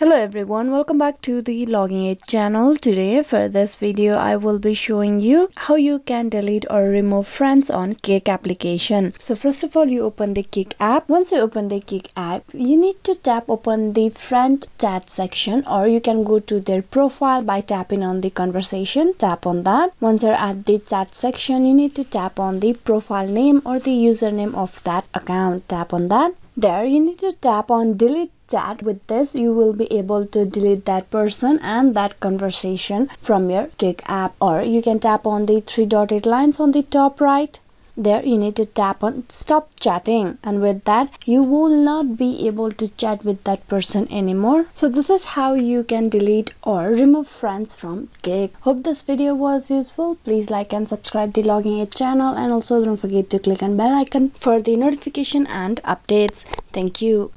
Hello everyone, welcome back to the LoginAid channel. Today for this video I will be showing you how you can delete or remove friends on Kik application. So first of all, you open the Kik app. Once you open the Kik app, you need to tap open the friend chat section, or you can go to their profile by tapping on the conversation. Tap on that. Once you're at the chat section, you need to tap on the profile name or the username of that account. Tap on that. There you need to tap on delete chat. With this you will be able to delete that person and that conversation from your Kik app, or you can tap on the three dotted lines on the top right. There you need to tap on stop chatting, and with that you will not be able to chat with that person anymore. So this is how you can delete or remove friends from Kik. Hope this video was useful. Please like and subscribe the LoginAid channel, and also don't forget to click on bell icon for the notification and updates. Thank you.